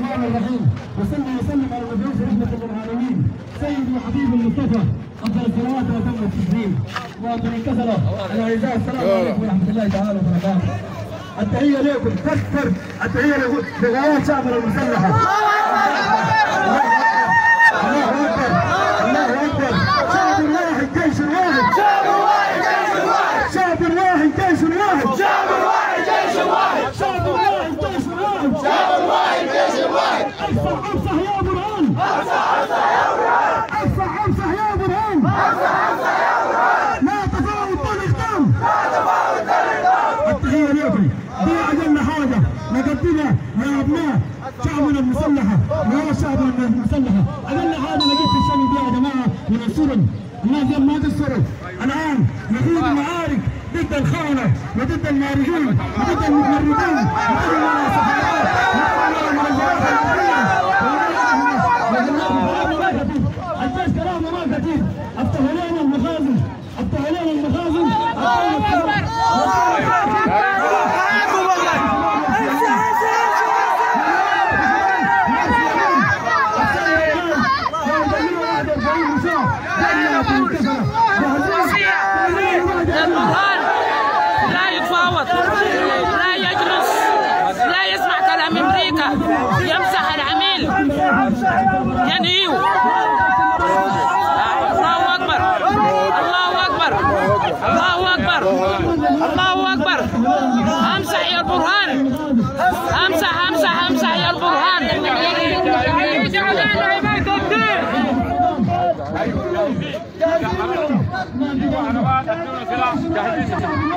الرحمن الرحيم، وصلي وسلم على المبعوث رحمة للعالمين سيدي وحبيبي المصطفى أفضل الصلوات وأتم التسليم. ومن انكسر الأعزاء السلام عليكم ورحمة الله تعالى وبركاته. التحية لكم تكثر، التحية لغايات شعبنا المسلحة. الله أكبر، الله أكبر. شعب واحد جيش واحد، شعب واحد جيش واحد، شعب واحد جيش واحد، شعب واحد جيش واحد، شعب واحد جيش واحد، شعب واحد جيش واحد. أفصح أفصح يا برهان، أفصح أفصح يا برهان، أفصح أفصح يا برهان، أفصح أفصح يا برهان. لا تفاوت الأقدام، لا تفاوت الأقدام. التحية لكم دي أجل حاجة نقدمها يا أبناء شعبنا المسلحة، يا شعبنا المسلحة. أقل حاجة لقيت في الشام دي يا جماعة من السرن، الناس ما تسروا. الآن نخوض المعارك ضد الخونة وضد المارقين وضد المتمردين وضد المناصحات وضد المناصحات العربية. الجيش كلامه ما كثير، افتحوا لنا المخازن، افتحوا لنا المخازن. لا يتفاوض، لا يجلس، لا يسمع كلام أمريكا، يمسح العميل، ينهيه. الله أكبر، الله أكبر، الله أكبر، الله أكبر. أمسح يا البرهان، أمسح أمسح أمسح يا البرهان. جاهزين.